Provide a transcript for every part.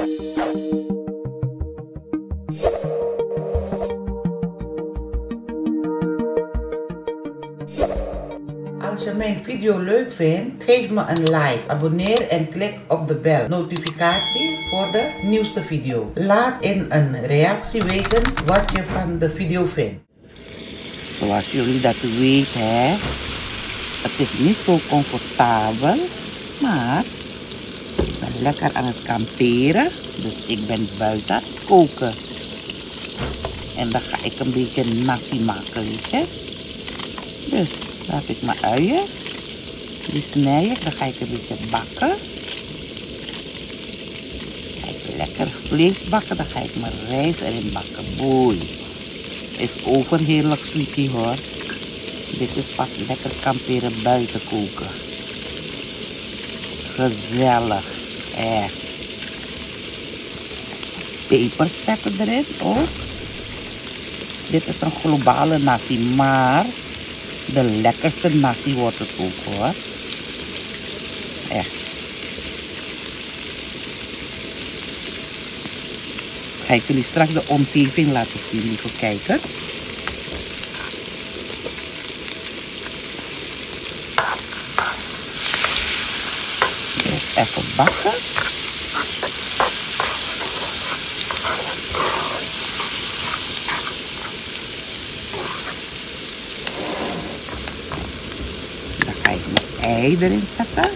Als je mijn video leuk vindt, geef me een like, abonneer en klik op de bel notificatie voor de nieuwste video. Laat in een reactie weten wat je van de video vindt. Zoals jullie dat weten, hè? Het is niet zo comfortabel, maar ik ben lekker aan het kamperen. Dus ik ben buiten aan het koken. En dan ga ik een beetje nasi maken, weet je. Dus dan heb ik mijn uien. Die snij ik, dan ga ik een beetje bakken. Dan ga ik lekker vlees bakken, dan ga ik mijn rijst erin bakken. Boei. Is ook een heerlijk sweetie hoor. Dit is pas lekker kamperen buiten koken. Gezellig, echt. Peper zetten erin ook. Dit is een globale nasi, maar de lekkerste nasi wordt het ook hoor. Echt. Ga ik jullie straks de omgeving laten zien, lieve kijkers. Dus even bakken. Dan ga ik mijn ei erin zetten.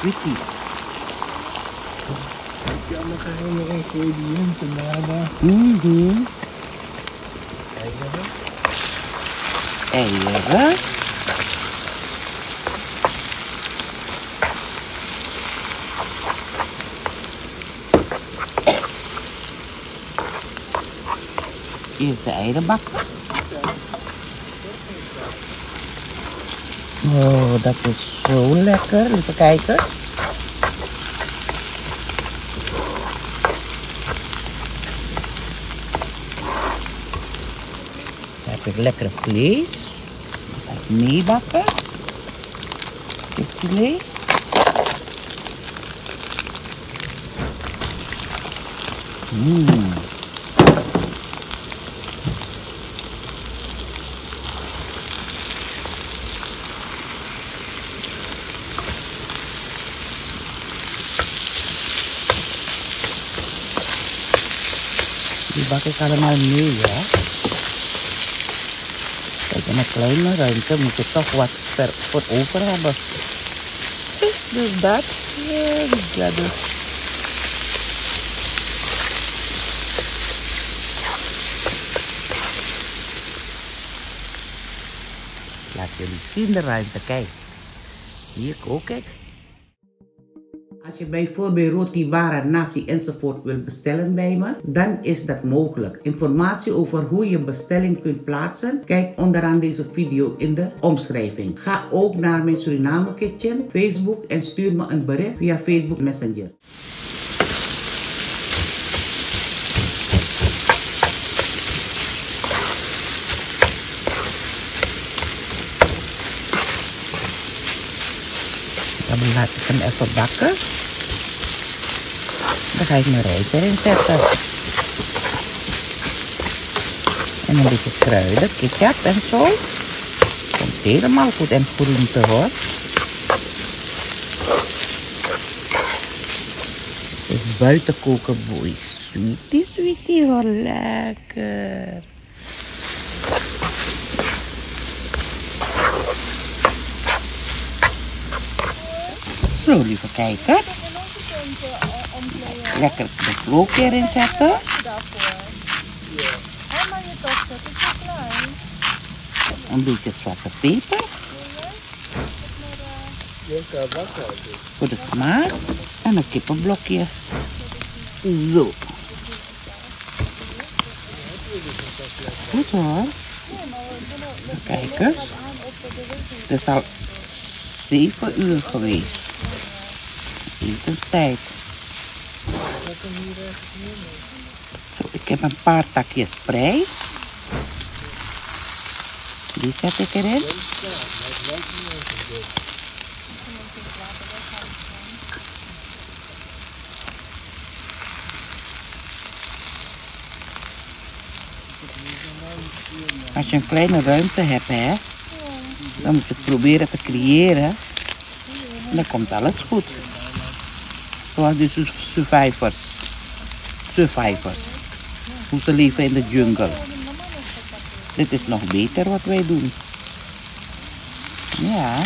Pretty. Heb je allemaal geheime ingrediënten, Nada? Eieren. Eieren. Eerst de eieren bakken. Oh, dat is zo lekker, lieve kijkers. Daar heb ik lekker vlees. Dat ga ik meebakken. Dit filet. Die bak ik allemaal mee, hè. Kijk, in een kleine ruimte moet je toch wat voor over hebben. Dus dat, ja, dat is. Laat jullie zien de ruimte, kijk. Hier kook ik. Als je bijvoorbeeld roti, bara, nasi enzovoort wilt bestellen bij me, dan is dat mogelijk. Informatie over hoe je bestelling kunt plaatsen, kijk onderaan deze video in de omschrijving. Ga ook naar mijn Suriname Kitchen, Facebook en stuur me een bericht via Facebook Messenger. Dan laat ik hem even bakken. Dan ga ik mijn rijst erin zetten. En een beetje kruiden, ketjap en zo. Komt helemaal goed en groente hoor. Het is buiten koken, boei. Sweetie, sweetie hoor, lekker. Zo, lieve kijkers. Lekker de vloek erin zetten. Een beetje zwarte peper. Voor de smaak. En een kippenblokje. Zo. Goed hoor. Kijkers. Het is al 7 uur geweest. Etenstijd. Zo, ik heb een paar takjes prei. Die zet ik erin. Als je een kleine ruimte hebt, hè, dan moet je het proberen te creëren. En dan komt alles goed. Zoals die survivors. Hoe ze leven in de jungle. Dit is nog beter wat wij doen. Ja.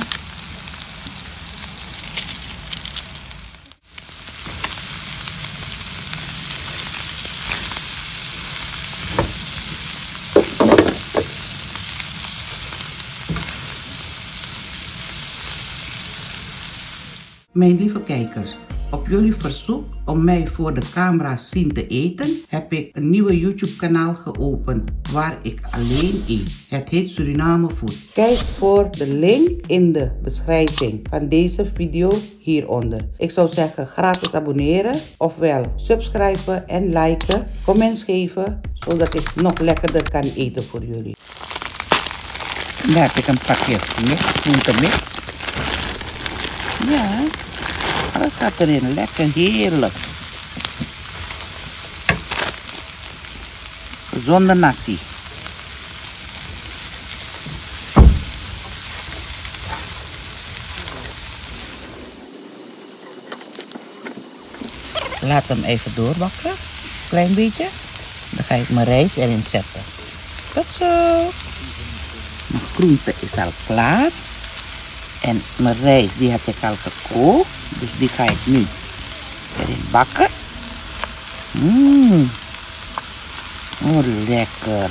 Mijn lieve kijkers, op jullie verzoek om mij voor de camera zien te eten, heb ik een nieuwe YouTube kanaal geopend waar ik alleen eet. Het heet Suriname Food. Kijk voor de link in de beschrijving van deze video hieronder. Ik zou zeggen gratis abonneren, ofwel subscriben en liken, comments geven, zodat ik nog lekkerder kan eten voor jullie. Daar heb ik een pakje groentemix. Ja, alles gaat erin. Lekker, heerlijk. Gezonde nasi. Laat hem even doorbakken. Klein beetje. Dan ga ik mijn rijst erin zetten. Tot zo. Mijn groente is al klaar. En mijn rijst, die heb ik al gekookt, dus die ga ik nu erin bakken. Oh, lekker.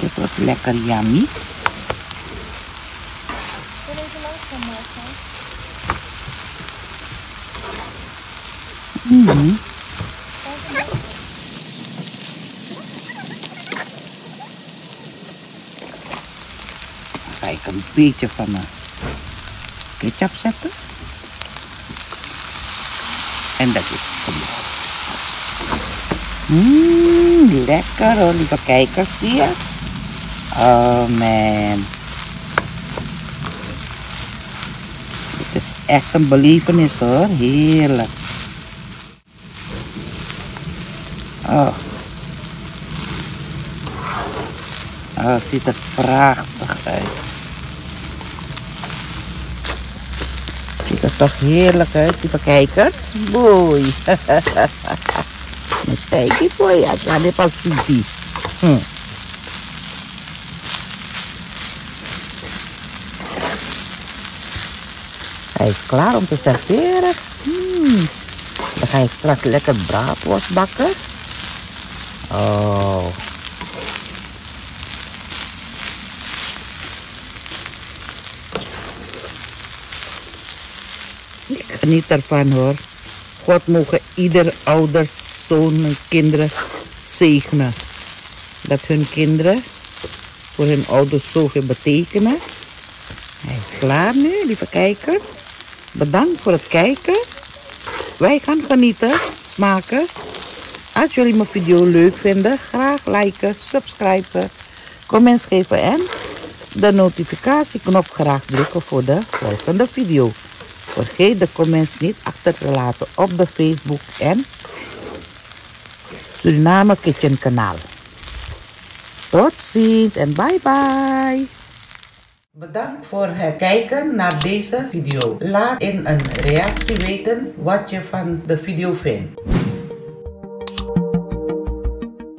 Dit wordt lekker yummy. Ga ik een beetje van mijn ketjap zetten. En dat is genoeg. Lekker hoor, lieve kijkers, zie je? Oh man. Dit is echt een belevenis hoor, heerlijk. Oh. Oh, ziet er prachtig uit. Ziet er toch heerlijk uit, lieve kijkers. Mooi. Kijk die voor je. Ja, dit was die. Hij is klaar om te serveren. Dan ga ik straks lekker braadworst bakken. Oh. Ik geniet ervan hoor. God mogen ieder ouders, zoon en kinderen zegenen. Dat hun kinderen voor hun ouders zoveel betekenen. Hij is klaar nu, lieve kijkers. Bedankt voor het kijken. Wij gaan genieten, smaken. Als jullie mijn video leuk vinden, graag liken, subscriben, comments geven en de notificatieknop graag drukken voor de volgende video. Vergeet de comments niet achter te laten op de Facebook en Suriname Kitchen kanaal. Tot ziens en bye bye. Bedankt voor het kijken naar deze video. Laat in een reactie weten wat je van de video vindt.